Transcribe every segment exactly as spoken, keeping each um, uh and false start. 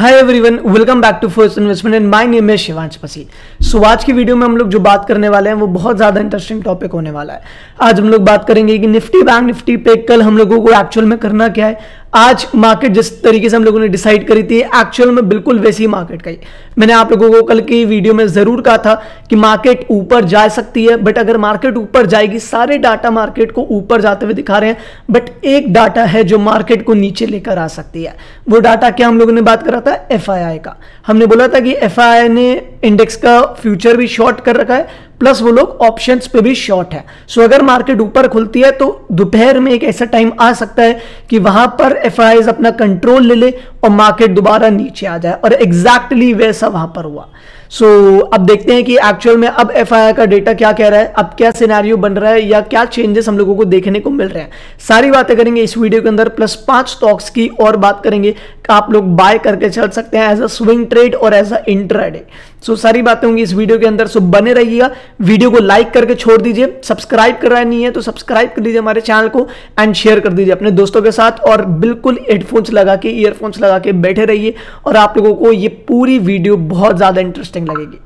Hi everyone, welcome back to first investment and my name है शिवांश पसी। सो आज की वीडियो में हम लोग जो बात करने वाले हैं वो बहुत ज़्यादा इंटरेस्टिंग टॉपिक होने वाला है। आज हम लोग बात करेंगे कि निफ्टी बैंक निफ्टी पे कल हम लोगों को एक्चुअल में करना क्या है। आज मार्केट जिस तरीके से हम लोगों ने डिसाइड करी थी एक्चुअल में बिल्कुल वैसी ही मार्केट गई। मैंने आप लोगों को कल की वीडियो में ज़रूर कहा था कि मार्केट ऊपर जा सकती है, बट अगर मार्केट ऊपर जाएगी, सारे डाटा मार्केट को ऊपर जाते हुए दिखा रहे हैं, बट एक डाटा है जो मार्केट को नीचे लेकर आ सकती है। वो डाटा क्या हम लोगों ने बात करा था? एफ आई आई का। हमने बोला था कि एफ आई आई ने इंडेक्स का फ्यूचर भी शॉर्ट कर रखा है, प्लस वो लोग ऑप्शंस पे भी शॉर्ट है। सो so, अगर मार्केट ऊपर खुलती है तो दोपहर में एक ऐसा टाइम आ सकता है कि वहां पर एफ आई आईज़ अपना कंट्रोल ले ले और मार्केट दोबारा नीचे आ जाए, और एग्जैक्टली वैसा वहां पर हुआ। सो so, अब देखते हैं कि एक्चुअल में अब एफ आई आई का डेटा क्या कह रहा है, अब क्या सिनेरियो बन रहा है या क्या चेंजेस हम लोगों को देखने को मिल रहे हैं। सारी बातें करेंगे इस वीडियो के अंदर, प्लस पांच स्टॉक्स की और बात करेंगे आप लोग बाय करके चल सकते हैं एज अ स्विंग ट्रेड और एज अ इंट्राडे। सो सारी बातें होंगी इस वीडियो के अंदर, सो बने रहिएगा। वीडियो को लाइक करके छोड़ दीजिए, सब्सक्राइब कराया नहीं है तो सब्सक्राइब कर दीजिए हमारे चैनल को, एंड शेयर कर दीजिए अपने दोस्तों के साथ, और बिल्कुल हेडफोन्स लगा के ईयरफोन्स लगा के बैठे रहिए और आप लोगों को ये पूरी वीडियो बहुत ज्यादा इंटरेस्टिंग लगेगी।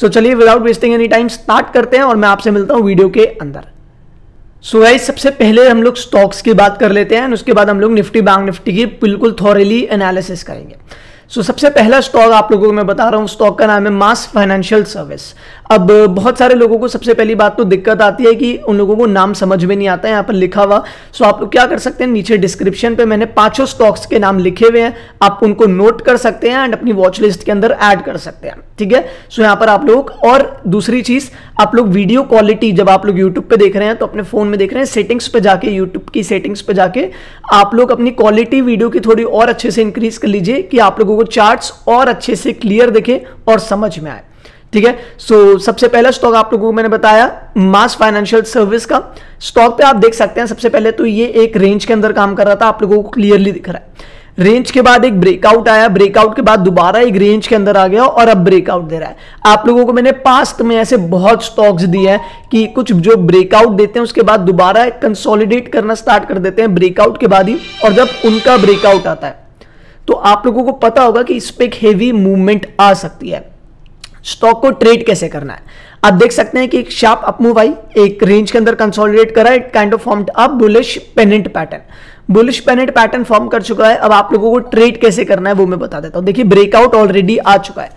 सो चलिए without wasting any time start करते हैं और मैं आपसे मिलता हूं वीडियो के अंदर। सो गाइस, सबसे पहले हम लोग स्टॉक्स की बात कर लेते हैं और उसके बाद हम लोग निफ्टी बैंक निफ्टी की बिल्कुल थॉरली एनालिसिस करेंगे। सो so, सबसे पहला स्टॉक आप लोगों को मैं बता रहा हूँ, स्टॉक का नाम है मास फाइनेंशियल सर्विस। अब बहुत सारे लोगों को सबसे पहली बात तो दिक्कत आती है कि उन लोगों को नाम समझ में नहीं आता है यहाँ पर लिखा हुआ। सो so, आप लोग क्या कर सकते हैं, नीचे डिस्क्रिप्शन पे मैंने पांचों स्टॉक्स के नाम लिखे हुए हैं, आप उनको नोट कर सकते हैं एंड अपनी वॉच लिस्ट के अंदर ऐड कर सकते हैं, ठीक है। सो so, यहाँ पर आप लोग, और दूसरी चीज़ आप लोग वीडियो क्वालिटी जब आप लोग यूट्यूब पर देख रहे हैं तो अपने फ़ोन में देख रहे हैं, सेटिंग्स पर जाके, यूट्यूब की सेटिंग्स पर जाके आप लोग अपनी क्वालिटी वीडियो की थोड़ी और अच्छे से इंक्रीज कर लीजिए कि आप लोगों चार्ट्स और अच्छे से क्लियर दिखे और समझ में आए, ठीक है। सो so, सबसे पहला स्टॉक आप लोगों को मैंने बताया मास फाइनेंशियल सर्विस का। स्टॉक पे आप देख सकते हैं सबसे पहले तो ये एक रेंज के अंदर काम कर रहा था, आप लोगों को क्लियरली दिख रहा है। रेंज के बाद एक ब्रेकआउट आया, ब्रेकआउट के बाद दोबारा एक रेंज के अंदर आ गया और अब ब्रेकआउट दे रहा है। आप लोगों को मैंने पास्ट में ऐसे बहुत स्टॉक्स दिए हैं कि कुछ जो ब्रेकआउट देते हैं उसके बाद दोबारा कंसोलिडेट करना स्टार्ट कर देते हैं ब्रेकआउट के बाद ही, और जब उनका ब्रेकआउट आता है तो आप लोगों को पता होगा कि इस पे एक हेवी मूवमेंट आ सकती है। स्टॉक को ट्रेड कैसे करना है, आप देख सकते हैं कि एक शार्प अपमूव आई, एक रेंज के अंदर कंसोलिडेट करा, it kind of formed up bullish pennant pattern, bullish pennant pattern form कर चुका है। अब आप लोगों को ट्रेड कैसे करना है वो मैं बता देता हूं। देखिए ब्रेकआउट ऑलरेडी आ चुका है,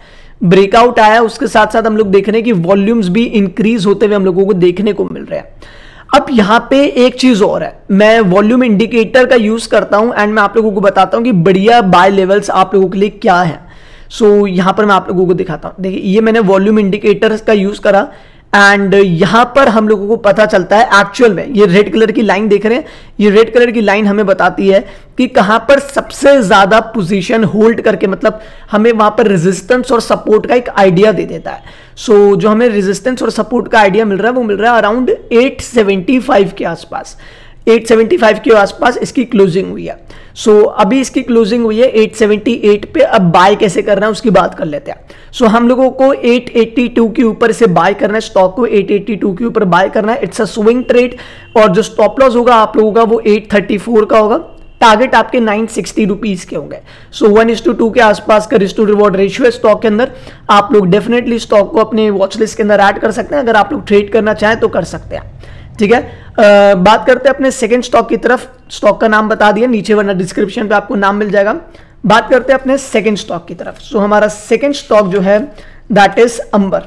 ब्रेकआउट आया, उसके साथ साथ हम लोग देख रहे हैं कि वॉल्यूम्स भी इंक्रीज होते हुए हम लोगों को देखने को मिल रहे हैं। अब यहाँ पे एक चीज और है, मैं वॉल्यूम इंडिकेटर का यूज करता हूं एंड मैं आप लोगों को बताता हूं कि बढ़िया बाय लेवल्स आप लोगों के लिए क्या है। सो so, यहाँ पर मैं आप लोगों को दिखाता हूं। देखिए ये मैंने वॉल्यूम इंडिकेटर्स का यूज करा एंड यहाँ पर हम लोगों को पता चलता है एक्चुअल में, ये रेड कलर की लाइन देख रहे हैं, ये रेड कलर की लाइन हमें बताती है कि कहाँ पर सबसे ज़्यादा पोजीशन होल्ड करके, मतलब हमें वहाँ पर रेजिस्टेंस और सपोर्ट का एक आइडिया दे देता है। सो so, जो हमें रेजिस्टेंस और सपोर्ट का आइडिया मिल रहा है वो मिल रहा है अराउंड एट सेवेंटी फाइव के आसपास, एट सेवेंटी फाइव के आसपास इसकी क्लोजिंग हुई है। सो so, अभी इसकी क्लोजिंग हुई है एट सेवेंटी एट पे। अब बाय कैसे करना है उसकी बात कर लेते हैं। सो so, हम लोगों को एट एटी टू के ऊपर इसे बाय करना है, स्टॉक को एट एटी टू के ऊपर बाय करना है, इट्स अ स्विंग ट्रेड। और जो स्टॉप लॉस होगा आप लोगों का वो एट थर्टी फोर का होगा, टारगेट आपके नाइन सिक्सटी रुपीस के होंगे। So one is to two के आसपास का रिस्क टू रिवॉर्ड रेशियो है स्टॉक के अंदर, आप लोग डेफिनेटली स्टॉक को अपने वॉचलिस्ट के अंदर ऐड कर सकते हैं, अगर आप लोग ट्रेड करना चाहें तो कर सकते हैं, ठीक है। आ, बात करते हैं अपने सेकंड स्टॉक की तरफ। स्टॉक का नाम बता दिया नीचे, वरना डिस्क्रिप्शन पे आपको नाम मिल जाएगा। बात करते हैं अपने सेकंड स्टॉक की तरफ। सो so, हमारा सेकंड स्टॉक जो है that is Amber,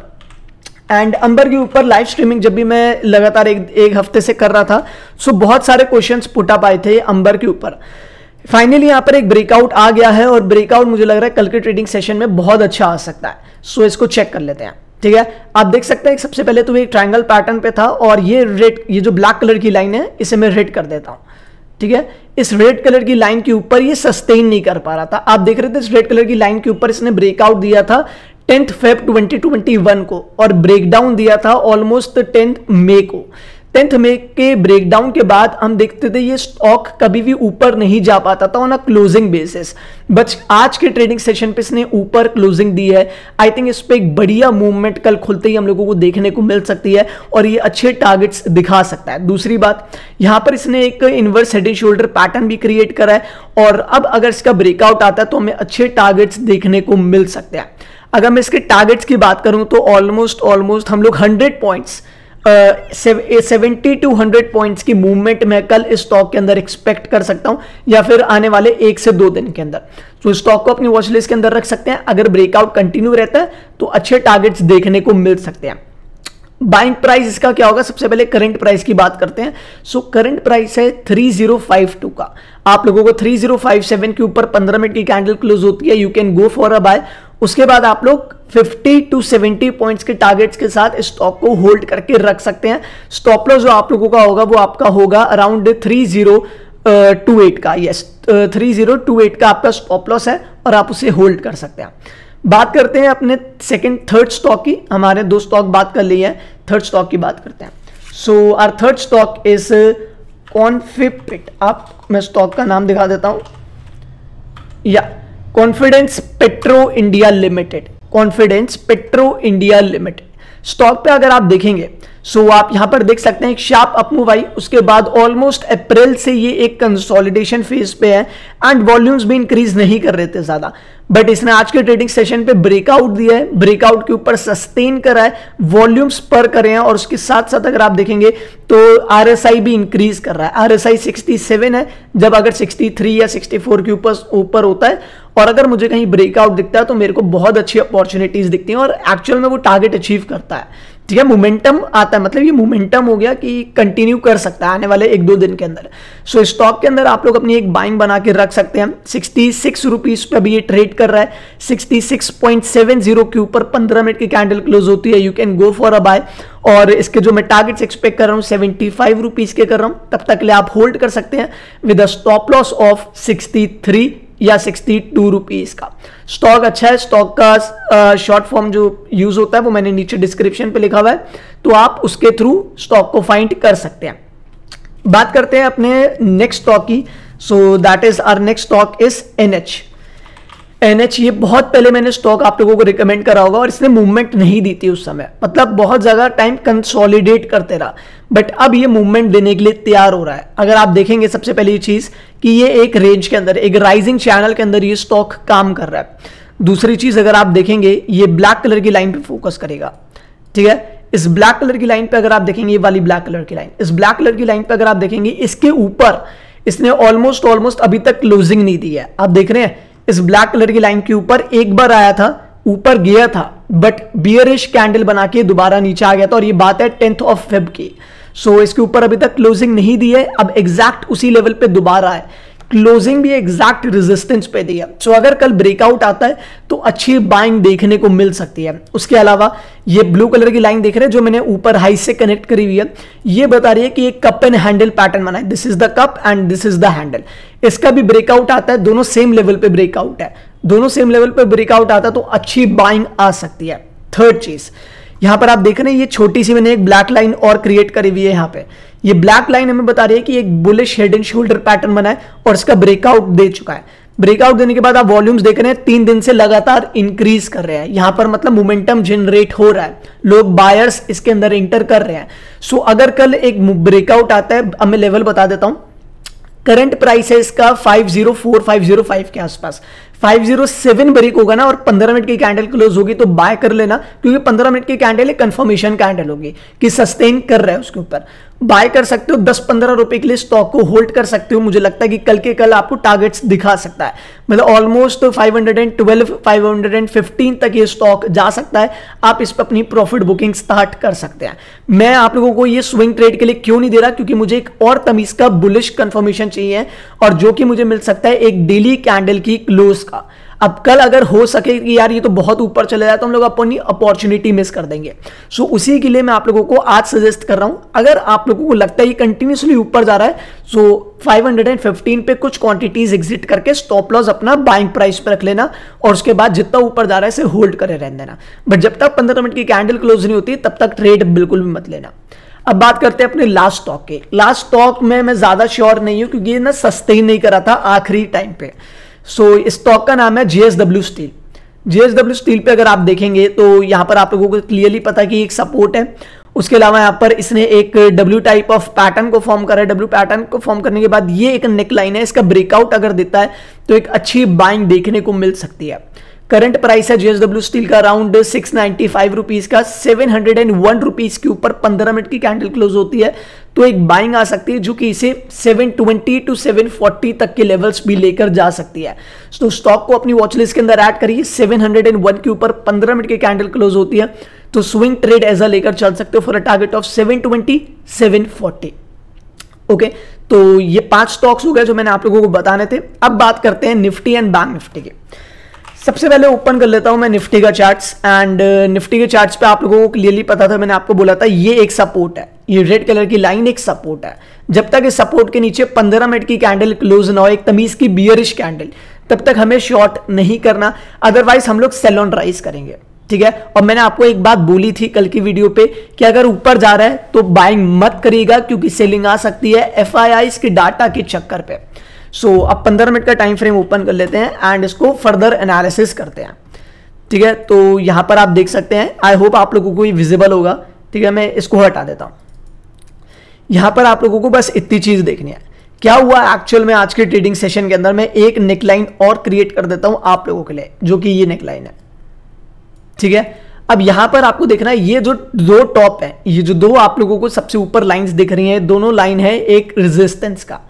and Amber के ऊपर लाइव स्ट्रीमिंग जब भी मैं लगातार एक, एक हफ्ते से कर रहा था, सो so, बहुत सारे क्वेश्चंस पुट अप आए थे अंबर के ऊपर। फाइनली यहाँ पर एक ब्रेकआउट आ गया है और ब्रेकआउट मुझे लग रहा है कल के ट्रेडिंग सेशन में बहुत अच्छा आ सकता है। सो so, इसको चेक कर लेते हैं, ठीक है। आप देख सकते हैं सबसे पहले तो एक ट्रायंगल पैटर्न पे था, और ये रेड, ये जो ब्लैक कलर की लाइन है इसे मैं रेड कर देता हूँ, ठीक है। इस रेड कलर की लाइन के ऊपर ये सस्टेन नहीं कर पा रहा था, आप देख रहे थे इस रेड कलर की लाइन के ऊपर इसने ब्रेकआउट दिया था tenth Feb twenty twenty one को, और ब्रेकडाउन दिया था ऑलमोस्ट टेंथ मे को। टेंथ में के ब्रेकडाउन के बाद हम देखते थे ये स्टॉक कभी भी ऊपर नहीं जा पाता था on a closing basis, but आज के ट्रेडिंग सेशन पे इसने ऊपर क्लोजिंग दी है। आई थिंक इस पे एक बढ़िया मूवमेंट कल खुलते ही हम लोगों को देखने को मिल सकती है और ये अच्छे टारगेट्स दिखा सकता है। दूसरी बात, यहाँ पर इसने एक inverse head and shoulder pattern भी क्रिएट करा है और अब अगर इसका ब्रेकआउट आता है तो हमें अच्छे टारगेट्स देखने को मिल सकते हैं। अगर मैं इसके टारगेट्स की बात करूँ तो ऑलमोस्ट ऑलमोस्ट हम लोग hundred points seventy to hundred points की मूवमेंट मैं कल इस स्टॉक के अंदर एक्सपेक्ट कर सकता हूं या फिर आने वाले एक से दो दिन के अंदर। तो so, स्टॉक को अपनी वॉच लिस्ट के अंदर रख सकते हैं। अगर ब्रेकआउट कंटिन्यू रहता है तो अच्छे टारगेट्स देखने को मिल सकते हैं। बाइंग प्राइस इसका क्या होगा? सबसे पहले करंट प्राइस की बात करते हैं। सो करंट प्राइस है थ्री ज़ीरो फाइव टू का। आप लोगों को थ्री ज़ीरो फाइव सेवन के ऊपर पंद्रह मिनट की कैंडल क्लोज होती है, you can go for a buy. उसके बाद आप लोग फिफ्टी टू सेवेंटी पॉइंट्स के टारगेट्स के साथ स्टॉक को होल्ड करके रख सकते हैं। स्टॉप लॉस जो आप लोगों का होगा वो आपका होगा around three zero two eight का। Yes, three zero two eight का आपका स्टॉप लॉस है और आप उसे होल्ड कर सकते हैं। बात करते हैं अपने सेकंड थर्ड स्टॉक की। हमारे दो स्टॉक बात कर लिए हैं, थर्ड स्टॉक की बात करते हैं। So our third stock is Confipet. आप मैं स्टॉक का नाम दिखा देता हूँ, या confidence petro India limited. Confidence petro India limited stock पे अगर आप देखेंगे सो so, आप यहां पर देख सकते हैं एक शार्प अपमूव आई। उसके बाद ऑलमोस्ट अप्रैल से ये एक कंसोलिडेशन फेज पे है एंड वॉल्यूम्स भी इंक्रीज नहीं कर रहे थे ज्यादा, बट इसने आज के ट्रेडिंग सेशन पे ब्रेकआउट दिया है, ब्रेकआउट के ऊपर सस्टेन करा है, वॉल्यूम्स पर करे हैं और उसके साथ साथ अगर आप देखेंगे तो आर एस आई भी इंक्रीज कर रहा है। R S I sixty seven है, जब अगर सिक्सटी थ्री या सिक्सटी फोर के ऊपर ऊपर होता है और अगर मुझे कहीं ब्रेकआउट दिखता है तो मेरे को बहुत अच्छी अपॉर्चुनिटीज दिखती हैं और एक्चुअल में वो टारगेट अचीव करता है। ठीक है, मोमेंटम आता है, मतलब ये मोमेंटम हो गया कि कंटिन्यू कर सकता है आने वाले एक दो दिन के अंदर। सो so, स्टॉक के अंदर आप लोग अपनी एक बाइंग बना के रख सकते हैं। सिक्सटी सिक्स रुपीज पे अभी ये ट्रेड कर रहा है, sixty six point seven zero के ऊपर पंद्रह मिनट की कैंडल क्लोज होती है, you can go for a buy. और इसके जो मैं टारगेट्स एक्सपेक्ट कर रहा हूँ सेवेंटी फाइव रुपीज के कर रहा हूँ, तब तक के लिए आप होल्ड कर सकते हैं with a stop loss of sixty three या सिक्सटी टू रुपीस का। स्टॉक अच्छा है, स्टॉक का शॉर्ट फॉर्म जो यूज होता है वो मैंने नीचे डिस्क्रिप्शन पे लिखा हुआ है, तो आप उसके थ्रू स्टॉक को फाइंड कर सकते हैं। बात करते हैं अपने नेक्स्ट स्टॉक की। So that is our next stock is NH. NH ये बहुत पहले मैंने स्टॉक आप लोगों को रिकमेंड करा होगा और इसने मूवमेंट नहीं दी थी उस समय, मतलब बहुत ज़्यादा टाइम कंसोलिडेट करते रहा, बट अब ये मूवमेंट देने के लिए तैयार हो रहा है। अगर आप देखेंगे सबसे पहली चीज़ कि ये एक रेंज के अंदर, एक राइजिंग चैनल के अंदर ये स्टॉक काम कर रहा है। दूसरी चीज़, अगर आप देखेंगे ये ब्लैक कलर की लाइन पर फोकस करेगा। ठीक है, इस ब्लैक कलर की लाइन पर अगर आप देखेंगे, ये वाली ब्लैक कलर की लाइन, इस ब्लैक कलर की लाइन पर अगर आप देखेंगे, इसके ऊपर इसने ऑलमोस्ट ऑलमोस्ट अभी तक क्लोजिंग नहीं दी है। आप देख रहे हैं इस ब्लैक कलर की लाइन के ऊपर एक बार आया था, ऊपर गया था, बट बियरिश कैंडल बना के दोबारा नीचे आ गया था और ये बात है टेंथ ऑफ फेब की। सो so, इसके ऊपर अभी तक क्लोजिंग नहीं दी है, अब एग्जैक्ट उसी लेवल पे दोबारा है, क्लोजिंग भी एग्जैक्ट रेजिस्टेंस पे दी है। सो so, अगर कल ब्रेकआउट आता है तो अच्छी बाइंग देखने को मिल सकती है। उसके अलावा ये ब्लू कलर की लाइन देख रहे हैं जो मैंने ऊपर हाई से कनेक्ट करी हुई है, ये बता रही है कि एक कप एंड हैंडल पैटर्न बना है। This is the cup and this is the handle. इसका भी ब्रेकआउट आता है, दोनों सेम लेवल पे ब्रेकआउट है, दोनों सेम लेवल पे ब्रेकआउट आता है तो अच्छी बाइंग आ सकती है। थर्ड चीज, यहाँ पर आप देख रहे हैं ये छोटी सी मैंने एक ब्लैक लाइन और क्रिएट करी हुई है। यहाँ पे ये ब्लैक लाइन हमें बता रही है कि एक bullish head and shoulder pattern बना है और इसका ब्रेकआउट दे चुका है। ब्रेकआउट देने के बाद आप वॉल्यूम्स देख रहे हैं तीन दिन से लगातार इंक्रीज कर रहे हैं। यहाँ पर मतलब मोमेंटम जनरेट हो रहा है, लोग बायर्स इसके अंदर इंटर कर रहे हैं। सो अगर कल एक ब्रेकआउट आता है, अब मैं लेवल बता देता हूँ, करंट प्राइस है इसका five zero four five zero five के आसपास। फाइव ज़ीरो सेवन ब्रेक होगा ना और पंद्रह मिनट की कैंडल क्लोज होगी तो बाय कर लेना, क्योंकि पंद्रह मिनट की कैंडल एक कंफर्मेशन कैंडल होगी कि सस्टेन कर रहा है, उसके ऊपर बाय कर सकते हो। दस पंद्रह रुपए के लिए स्टॉक को होल्ड कर सकते हो। मुझे लगता है कि कल के कल आपको टारगेट्स दिखा सकता है, मतलब almost five hundred twelve five hundred fifteen तक ये स्टॉक जा सकता है। आप इस पर अपनी प्रॉफिट बुकिंग स्टार्ट कर सकते हैं। मैं आप लोगों को ये स्विंग ट्रेड के लिए क्यों नहीं दे रहा, क्योंकि मुझे एक और तमीज का बुलिश कंफर्मेशन चाहिए और जो कि मुझे मिल सकता है एक डेली कैंडल की क्लोज का। अब कल अगर हो सके कि यार ये तो बहुत ऊपर चले जाए तो हम लोग अपनी अपॉर्चुनिटी मिस कर देंगे। सो so, उसी के लिए मैं आप लोगों को आज सजेस्ट कर रहा हूं, अगर आप लोगों को लगता है ये कंटिन्यूसली ऊपर जा रहा है so so, five hundred fifteen पे कुछ क्वांटिटीज एग्जिट करके स्टॉप लॉस अपना बाइंग प्राइस पर रख लेना और उसके बाद जितना ऊपर जा रहा है इसे होल्ड करे रहने देना। बट जब तक पंद्रह मिनट की कैंडल क्लोज नहीं होती तब तक ट्रेड बिल्कुल भी मत लेना। अब बात करते हैं अपने लास्ट स्टॉक के। लास्ट स्टॉक में मैं ज्यादा श्योर नहीं हूं क्योंकि ये ना सस्ते ही नहीं करा था आखिरी टाइम पे। सो इस स्टॉक का नाम है जेएसडब्ल्यू स्टील। जेएसडब्ल्यू स्टील पे अगर आप देखेंगे तो यहाँ पर आप लोगों को क्लियरली पता है कि एक सपोर्ट है, उसके अलावा यहाँ पर इसने एक डब्ल्यू टाइप ऑफ पैटर्न को फॉर्म करा है। डब्ल्यू पैटर्न को फॉर्म करने के बाद ये एक नेकलाइन है, इसका ब्रेकआउट अगर देता है तो एक अच्छी बाइंग देखने को मिल सकती है। करंट प्राइस है जेएसडब्ल्यू स्टील का around six ninety five rupees का, seven hundred and one rupees के ऊपर पंद्रह मिनट की कैंडल क्लोज होती है तो एक बाइंग आ सकती है जो कि इसे seven twenty to seven forty तक के लेवल्स भी लेकर जा सकती है। तो स्टॉक को अपनी वॉचलिस्ट के अंदर ऐड करिए। सेवन हंड्रेड एंड वन के ऊपर पंद्रह मिनट की कैंडल क्लोज होती है तो स्विंग ट्रेड ऐसा लेकर चल सकते हो for a target of seven twenty seven forty. Okay, तो ये पांच स्टॉक्स हो गए जो मैंने आप लोगों को बताने थे। अब बात करते हैं निफ्टी एंड बैंक निफ्टी के। सबसे पहले ओपन कर लेता हूं मैं निफ्टी का चार्ट्स। एंड निफ्टी के चार्ट्स पे आप लोगों को क्लियरली पता था, मैंने आपको बोला था ये एक सपोर्ट है, ये रेड कलर की लाइन एक सपोर्ट है। जब तक इस सपोर्ट के नीचे पंद्रह मिनट की कैंडल क्लोज ना हो, एक तमीज की बियरिश कैंडल, तब तक हमें शॉर्ट नहीं करना, अदरवाइज हम लोग सेल ऑन राइज करेंगे। ठीक है, और मैंने आपको एक बात बोली थी कल की वीडियो पे कि अगर ऊपर जा रहा है तो बाइंग मत करिएगा क्योंकि सेलिंग आ सकती है एफआईआई के डाटा के चक्कर पे। सो so, अब पंद्रह मिनट का टाइम फ्रेम ओपन कर लेते हैं एंड इसको फर्दर एनालिसिस करते हैं। ठीक है, तो यहां पर आप देख सकते हैं, आई होप आप लोगों को ये विजिबल होगा। ठीक है, मैं इसको हटा देता हूँ। यहाँ पर आप लोगों को बस इतनी चीज देखनी है क्या हुआ एक्चुअल में आज के ट्रेडिंग सेशन के अंदर। मैं एक नेकलाइन और क्रिएट कर देता हूँ आप लोगों के लिए जो कि ये नेकलाइन है। ठीक है, अब यहां पर आपको देखना है ये जो दो टॉप है, ये जो दो आप लोगों को सबसे ऊपर लाइंस दिख रही हैं, दोनों लाइन है एक रेजिस्टेंस का।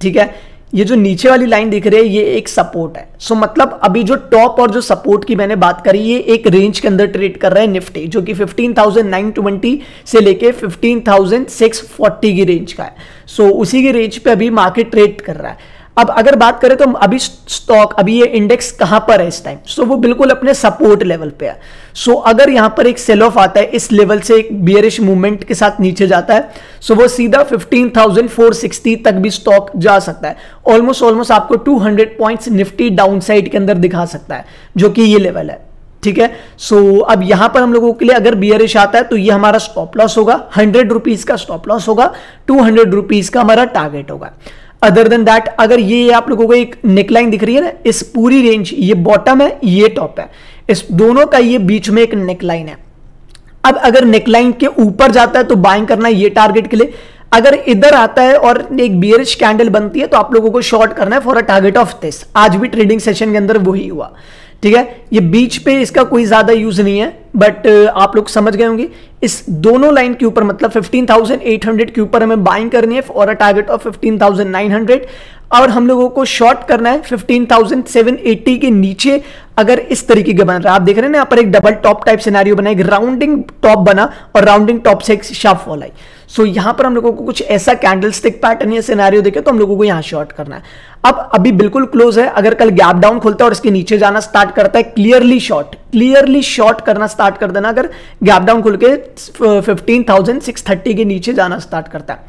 ठीक है, ये जो नीचे वाली लाइन दिख रही है ये एक सपोर्ट है। सो मतलब अभी जो टॉप और जो सपोर्ट की मैंने बात करी ये एक रेंज के अंदर ट्रेड कर रहा है निफ्टी, जो कि फिफ्टीन थाउजेंड नाइन ट्वेंटी से लेके फिफ्टीन थाउजेंड सिक्स फोर्टी की रेंज का है। सो उसी की रेंज पे अभी मार्केट ट्रेड कर रहा है। अब अगर बात करें तो अभी स्टॉक, अभी ये इंडेक्स कहां पर है इस टाइम? सो वो बिल्कुल अपने सपोर्ट लेवल पे है। सो अगर यहां पर एक सेल ऑफ आता है इस लेवल से, एक बियरिश मूवमेंट के साथ नीचे जाता है, सो वो सीधा फिफ्टीन थाउजेंड फोर सिक्सटी तक भी स्टॉक जा सकता है। ऑलमोस्ट ऑलमोस्ट आपको two hundred points Nifty downside के अंदर दिखा सकता है जो कि ये लेवल है। ठीक है, सो अब यहां पर हम लोगों के लिए अगर बियरिश आता है तो ये हमारा स्टॉप लॉस होगा, हंड्रेड रुपीज का स्टॉप लॉस होगा, टू हंड्रेड रुपीज का हमारा टारगेट होगा। अदर देन दैट अगर ये आप लोगों को एक नेकलाइन दिख रही है ना, इस पूरी रेंज, ये बॉटम है ये टॉप है, इस दोनों का ये बीच में एक नेकलाइन है। अब अगर नेकलाइन के ऊपर जाता है तो बाइंग करना है ये टारगेट के लिए, अगर इधर आता है और एक बियरिश कैंडल बनती है तो आप लोगों को शॉर्ट करना है for a target of this. आज भी ट्रेडिंग सेशन के अंदर वही हुआ। ठीक है, ये बीच पे इसका कोई ज्यादा यूज नहीं है, बट आप लोग समझ गए होंगे। इस दोनों लाइन के ऊपर मतलब फिफ्टीन थाउजेंड एट हंड्रेड के ऊपर हमें बाइंग करनी है और a target of fifteen thousand nine hundred, और हम लोगों को शॉर्ट करना है फिफ्टीन थाउजेंड सेवन एटी के नीचे। अगर इस तरीके का बन रहा है, आप देख रहे हैं ना, यहाँ पर एक डबल टॉप टाइप सिनेरियो बना, एक राउंडिंग टॉप बना और राउंडिंग टॉप से एक शार्प फॉल आई। सो यहाँ पर हम लोगों को कुछ ऐसा कैंडल स्टिक पैटर्न या सिनेरियो देखे तो हम लोगों को यहाँ शॉर्ट करना है। अब अभी बिल्कुल क्लोज है, अगर कल गैप डाउन खोलता है और इसके नीचे जाना स्टार्ट करता है, क्लियरली शॉर्ट क्लियरली शॉर्ट करना स्टार्ट कर देना। अगर गैप डाउन खुल के फिफ्टीन थाउजेंड सिक्स थर्टी के नीचे जाना स्टार्ट करता है,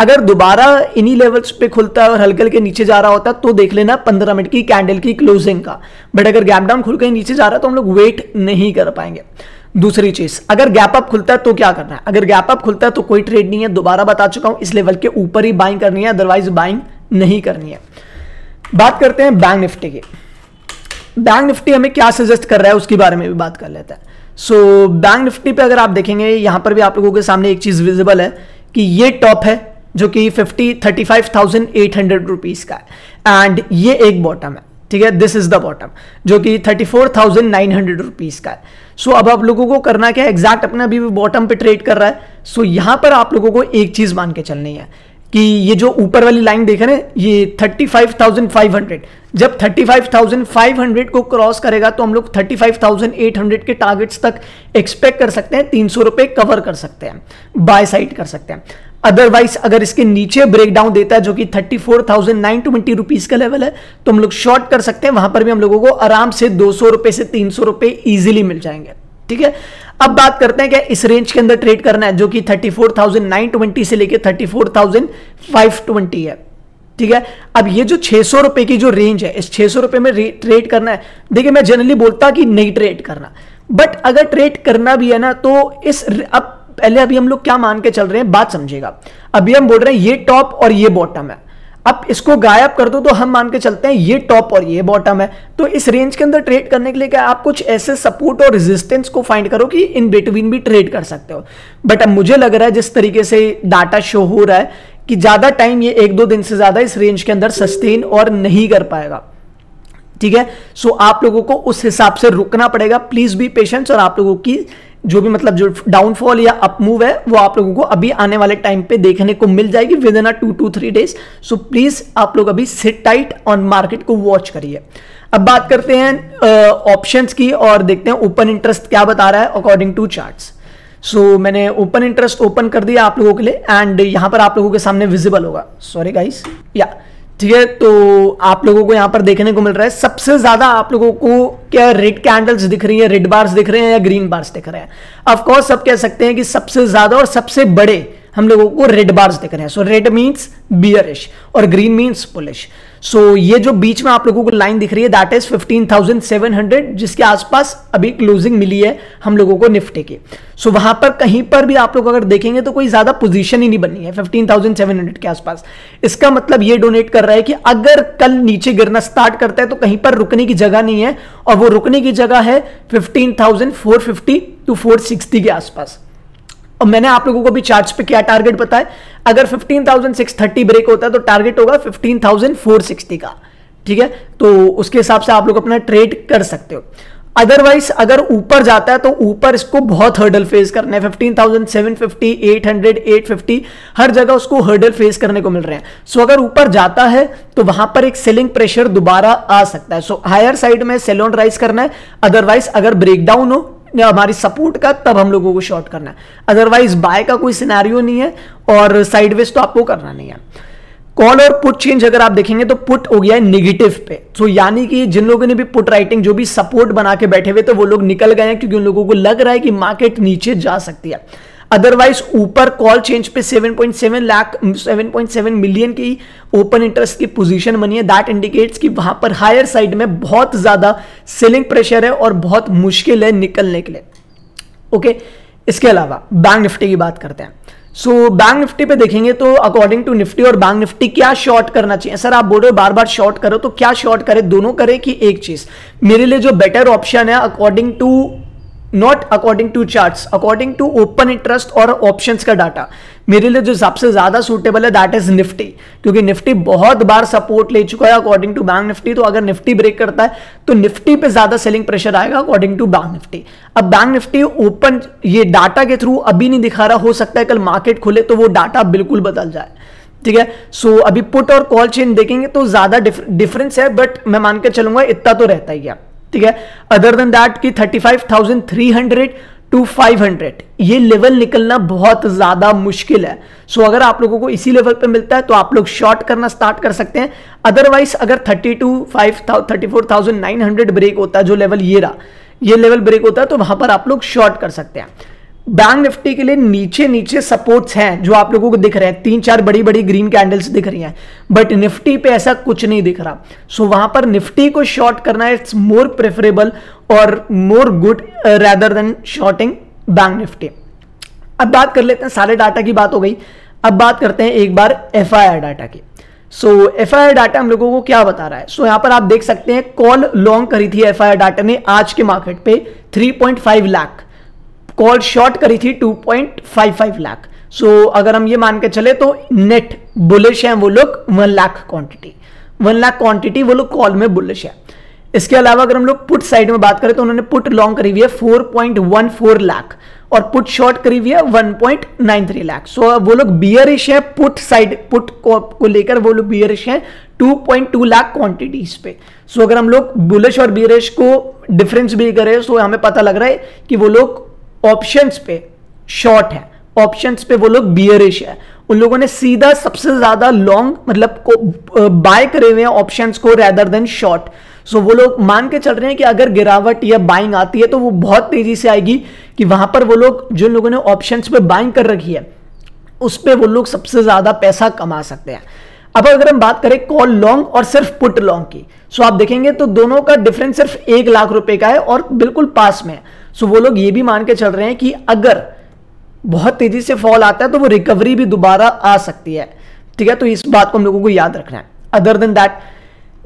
अगर दोबारा इन्हीं लेवल्स पे खुलता है और हल्के हल्के नीचे जा रहा होता है तो देख लेना पंद्रह मिनट की कैंडल की क्लोजिंग का। बट अगर गैप डाउन खुल के नीचे जा रहा है तो हम लोग वेट नहीं कर पाएंगे। दूसरी चीज, अगर गैप अप खुलता है तो क्या करना है? अगर गैप अप खुलता है तो कोई ट्रेड नहीं है, दोबारा बता चुका हूं, इस लेवल के ऊपर ही बाइंग करनी है, अदरवाइज बाइंग नहीं करनी है। बात करते हैं बैंक निफ्टी की। बैंक निफ्टी हमें क्या सजेस्ट कर रहा है उसके बारे में भी बात कर लेता है। सो बैंक निफ्टी पे अगर आप देखेंगे, यहां पर भी आप लोगों के सामने एक चीज विजिबल है कि ये टॉप है जो कि fifty thirty five thousand eight hundred rupees का है, एंड ये एक बॉटम है। ठीक है, दिस इज द बॉटम जो कि thirty four thousand nine hundred rupees का है। सो so, अब आप लोगों को करना क्या है? एग्जैक्ट अपना अभी भी बॉटम पे ट्रेड कर रहा है। सो so, यहां पर आप लोगों को एक चीज मान के चलनी है कि ये जो ऊपर वाली लाइन देख रहे हैं ये thirty five thousand five hundred, जब thirty five thousand five hundred को क्रॉस करेगा तो हम लोग thirty five thousand eight hundred के टारगेट्स तक एक्सपेक्ट कर सकते हैं, तीन सौ रुपए कवर कर सकते हैं, बाय साइड कर सकते हैं। अदरवाइज अगर इसके नीचे ब्रेकडाउन देता है जो कि thirty four thousand nine twenty rupees का लेवल है तो हम लोग शॉर्ट कर सकते हैं, वहां पर भी हम लोगों को आराम से दो सौ रुपए से तीन सौ रुपए ईजिली मिल जाएंगे। ठीक है, अब बात करते हैं क्या इस रेंज के अंदर ट्रेड करना है जो कि thirty four thousand nine twenty से लेके thirty four thousand five twenty है। ठीक है, अब ये जो छह सौ रुपए की जो रेंज है, इस छह सौ रुपए में ट्रेड करना है। देखिए, मैं जनरली बोलता कि नहीं ट्रेड करना, बट अगर ट्रेड करना भी है ना तो इस, अब पहले अभी हम लोग क्या मान के चल रहे हैं, बात समझेगा। अभी हम बोल रहे हैं ये टॉप और ये बॉटम है, अब इसको गायब कर दो तो हम मान के चलते हैं ये टॉप और ये बॉटम है। तो इस रेंज के अंदर ट्रेड करने के लिए क्या आप कुछ ऐसे सपोर्ट और रेजिस्टेंस को फाइंड करो कि इन बिटवीन भी ट्रेड कर सकते हो। बट अब मुझे लग रहा है जिस तरीके से डाटा शो हो रहा है कि ज्यादा टाइम ये एक दो दिन से ज्यादा इस रेंज के अंदर सस्टेन और नहीं कर पाएगा, ठीक है। सो आप लोगों को उस हिसाब से रुकना पड़ेगा, प्लीज बी पेशेंस। और आप लोगों की जो भी मतलब जो डाउनफॉल या अपमूव है वो आप लोगों को अभी आने वाले टाइम पे देखने को मिल जाएगी within a two to three days. So please आप लोग अभी सिट टाइट ऑन मार्केट को वॉच करिए। अब बात करते हैं ऑप्शंस की और देखते हैं ओपन इंटरेस्ट क्या बता रहा है अकॉर्डिंग टू चार्ट्स। सो मैंने ओपन इंटरेस्ट ओपन कर दिया आप लोगों के लिए एंड यहाँ पर आप लोगों के सामने विजिबल होगा, सॉरी गाइस, या ठीक है। तो आप लोगों को यहाँ पर देखने को मिल रहा है सबसे ज्यादा आप लोगों को क्या रेड कैंडल्स दिख रही हैं, रेड बार्स दिख रहे हैं या ग्रीन बार्स दिख रहे हैं। ऑफ कोर्स सब कह सकते हैं कि सबसे ज्यादा और सबसे बड़े हम लोगों को रेड बार्स दिख रहे हैं। सो रेड मींस बियरिश और ग्रीन मींस बुलिश। सो ये जो बीच में आप लोगों को लाइन दिख रही है that is fifteen thousand seven hundred, जिसके आसपास अभी क्लोजिंग मिली है हम लोगों को निफ्टी की। सो so, वहां पर कहीं पर भी आप लोग अगर देखेंगे तो कोई ज्यादा पोजीशन ही नहीं बनी है फिफ्टीन थाउजेंड सेवन हंड्रेड के आसपास। इसका मतलब ये डोनेट कर रहा है कि अगर कल नीचे गिरना स्टार्ट करता है तो कहीं पर रुकने की जगह नहीं है, और वो रुकने की जगह है fifteen thousand four fifty to four sixty के आसपास। और मैंने आप लोगों को भी चार्ट्स पे क्या टारगेट बताया, अगर fifteen thousand six thirty break होता है तो टारगेट होगा फिफ्टीन थाउजेंड फोर सिक्सटी का, ठीक है। तो उसके हिसाब से आप लोग अपना ट्रेड कर सकते हो। अदरवाइज अगर ऊपर जाता है तो ऊपर इसको बहुत हर्डल फेस करना है, fifteen thousand seven fifty eight hundred eight fifty हर जगह उसको हर्डल फेस करने को मिल रहे हैं। सो so, अगर ऊपर जाता है तो वहां पर एक सेलिंग प्रेशर दोबारा आ सकता है। सो so, हायर साइड में सेल ऑन राइज करना है, अदरवाइज अगर ब्रेकडाउन हो हमारी सपोर्ट का तब हम लोगों को शॉर्ट करना है, अदरवाइज बाय का कोई सिनेरियो नहीं है और साइडवेज तो आपको करना नहीं है। कॉल और पुट चेंज अगर आप देखेंगे तो पुट हो गया है निगेटिव पे। तो यानी कि जिन लोगों ने भी पुट राइटिंग जो भी सपोर्ट बना के बैठे हुए थे वो लोग निकल गए हैं, क्योंकि उन लोगों को लग रहा है कि मार्केट नीचे जा सकती है। अदरवाइज ऊपर कॉल चेंज पे seven point seven lakh seven point seven million की ओपन इंटरेस्ट की पोजीशन बनी है, दैट इंडिकेट्स कि वहां पर हायर साइड में बहुत ज्यादा सेलिंग प्रेशर है और बहुत मुश्किल है निकलने के लिए, ओके। इसके अलावा बैंक निफ्टी की बात करते हैं। सो बैंक निफ्टी पे देखेंगे तो अकॉर्डिंग टू निफ्टी और बैंक निफ्टी क्या शॉर्ट करना चाहिए। सर आप बोल रहे हो बार बार शॉर्ट करो, तो क्या शॉर्ट करें, दोनों करें कि एक चीज? मेरे लिए जो बेटर ऑप्शन है according to not according to charts, according to open interest और ऑप्शंस का डाटा मेरे लिए जो सबसे ज्यादा सूटेबल है दैट इज निफ्टी, क्योंकि निफ्टी बहुत बार सपोर्ट ले चुका है अकॉर्डिंग टू बैंक निफ्टी। तो अगर निफ्टी ब्रेक करता है तो निफ्टी पे ज्यादा सेलिंग प्रेशर आएगा अकॉर्डिंग टू बैंक निफ्टी। अब बैंक निफ्टी ओपन ये डाटा के थ्रू अभी नहीं दिखा रहा, हो सकता है कल मार्केट खुले तो वो डाटा बिल्कुल बदल जाए, ठीक है। सो अभी पुट और कॉल चेन देखेंगे तो ज्यादा डिफरेंस है, बट मैं मान के चलूंगा इतना तो रहता ही है, ठीक है। अदर देन दैट कि thirty five thousand three hundred to five hundred ये लेवल निकलना बहुत ज्यादा मुश्किल है। सो so, अगर आप लोगों को इसी लेवल पे मिलता है तो आप लोग शॉर्ट करना स्टार्ट कर सकते हैं। अदरवाइज अगर thirty two five thirty four thousand nine hundred break होता है, जो लेवल ये रहा, ये लेवल ब्रेक होता है तो वहां पर आप लोग शॉर्ट कर सकते हैं। बैंक निफ्टी के लिए नीचे नीचे सपोर्ट्स हैं जो आप लोगों को दिख रहे हैं, तीन चार बड़ी बड़ी ग्रीन कैंडल्स दिख रही हैं, बट निफ्टी पे ऐसा कुछ नहीं दिख रहा। सो so, वहां पर निफ्टी को शॉर्ट करना है, इट्स मोर प्रेफरेबल और more good rather than shorting bank Nifty. अब बात कर लेते हैं, सारे डाटा की बात हो गई, अब बात करते हैं एक बार एफ आई आई डाटा की। सो एफ आई आई डाटा हम लोगों को क्या बता रहा है। सो so, यहाँ पर आप देख सकते हैं कॉल लॉन्ग करी थी एफ आई आई डाटा ने आज के मार्केट पे three point five lakh, call short करी थी two point five five lakh. So अगर हम ये मान के चले तो नेट बुलिश है वो लोग, one lakh quantity one lakh quantity वो लोग कॉल में बुलिश है। इसके अलावा अगर हम लोग पुट साइड में बात करें तो उन्होंने पुट लॉन्ग करी हुई है four point one four lakh और पुट शॉर्ट करी हुई है one point nine three lakh. So वो लोग बियरिश है पुट साइड, पुट को, को लेकर वो लोग बियरिश है two point two lakh quantities पे। सो so, अगर हम लोग बुलिश और बियरिश को डिफरेंस भी करें तो हमें पता लग रहा है कि वो लोग ऑप्शंस पे शॉर्ट है, ऑप्शंस पे वो लोग बियरिश है। उन लोगों ने सीधा सबसे ज्यादा लॉन्ग मतलब को बाय करे हुए हैं ऑप्शंस को रैदर देन शॉर्ट। सो वो लोग मान के चल रहे हैं कि अगर गिरावट या बाइंग आती है तो वो बहुत तेजी से आएगी, कि वहां पर वो लोग जिन लोगों ने ऑप्शंस पे बाइंग कर रखी है उस पर वो लोग सबसे ज्यादा पैसा कमा सकते हैं। अब अगर हम बात करें कॉल लॉन्ग और सिर्फ पुट लॉन्ग की, सो आप देखेंगे तो दोनों का डिफरेंस सिर्फ एक लाख रुपए का है और बिल्कुल पास में है। सो वो लोग ये भी मान के चल रहे हैं कि अगर बहुत तेजी से फॉल आता है तो वो रिकवरी भी दोबारा आ सकती है, ठीक है। तो इस बात को हम लोगों को याद रखना है। अदर देन दैट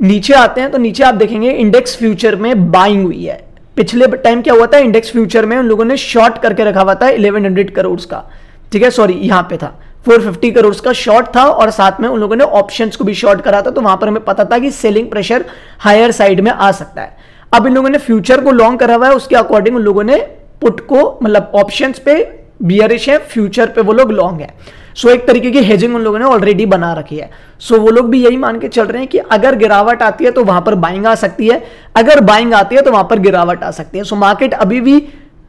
नीचे आते हैं तो नीचे आप देखेंगे इंडेक्स फ्यूचर में बाइंग हुई है। पिछले टाइम क्या हुआ था, इंडेक्स फ्यूचर में उन लोगों ने शॉर्ट करके रखा हुआ था ग्यारह सौ करोड़ का, ठीक है, सॉरी यहाँ पे था चार सौ पचास करोड़ का शॉर्ट था और साथ में उन लोगों ने ऑप्शंस को भी शॉर्ट करा था, तो वहां पर हमें पता था कि सेलिंग प्रेशर हायर साइड में आ सकता है। अब इन लोगों ने फ्यूचर को लॉन्ग करा हुआ है, उसके अकॉर्डिंग उन लोगों ने पुट को मतलब ऑप्शंस पे बियरिश है, फ्यूचर पे वो लोग लॉन्ग है। सो so, एक तरीके की हेजिंग उन लोगों ने ऑलरेडी बना रखी है। सो so, वो लोग भी यही मान के चल रहे हैं कि अगर गिरावट आती है तो वहां पर बाइंग आ सकती है, अगर बाइंग आती है तो वहां पर गिरावट आ सकती है। सो so, मार्केट अभी भी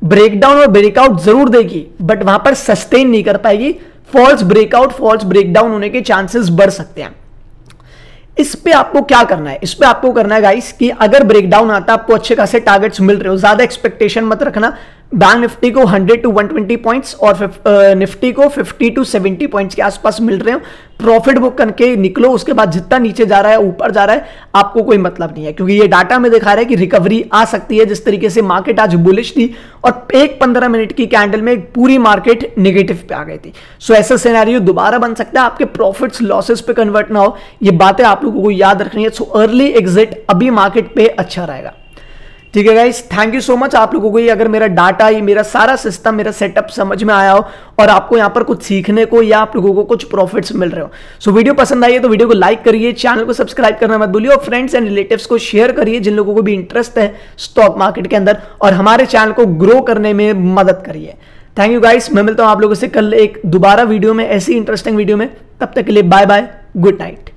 ब्रेकडाउन और ब्रेकआउट जरूर देगी बट वहां पर सस्टेन नहीं कर पाएगी, फॉल्स ब्रेकआउट फॉल्स ब्रेकडाउन होने के चांसेस बढ़ सकते हैं। इस पे आपको क्या करना है, इस पे आपको करना है गाइस कि अगर ब्रेकडाउन आता है आपको अच्छे खासे टारगेट्स मिल रहे हो, ज्यादा एक्सपेक्टेशन मत रखना। बैंक निफ्टी को hundred to one twenty points और निफ्टी को फिफ्टी टू सेवेंटी पॉइंट्स के आसपास मिल रहे हो, प्रॉफिट बुक करके निकलो। उसके बाद जितना नीचे जा रहा है ऊपर जा रहा है आपको कोई मतलब नहीं है, क्योंकि ये डाटा में दिखा रहा है कि रिकवरी आ सकती है। जिस तरीके से मार्केट आज बुलिश थी और एक पंद्रह मिनट की कैंडल में पूरी मार्केट निगेटिव पे आ गई थी। सो so, ऐसा सिनेरियो दोबारा बन सकता है, आपके प्रॉफिट्स लॉसेस पे कन्वर्ट ना हो, ये बातें आप लोगों को याद रखनी है। सो अर्ली एग्जिट अभी मार्केट पे अच्छा रहेगा, ठीक है guys. Thank you so much आप लोगों को। ये अगर मेरा डाटा, ये मेरा सारा सिस्टम, मेरा सेटअप समझ में आया हो और आपको यहाँ पर कुछ सीखने को या आप लोगों को कुछ प्रॉफिट्स मिल रहे हो, सो वीडियो पसंद आई है तो वीडियो को लाइक करिए, चैनल को सब्सक्राइब करना मत भूलिए और फ्रेंड्स एंड रिलेटिव्स को शेयर करिए जिन लोगों को भी इंटरेस्ट है स्टॉक मार्केट के अंदर, और हमारे चैनल को ग्रो करने में मदद करिए। थैंक यू गाइस, मैं मिलता हूँ आप लोगों से कल एक दोबारा वीडियो में, ऐसी इंटरेस्टिंग वीडियो में। तब तक के लिए बाय बाय, गुड नाइट।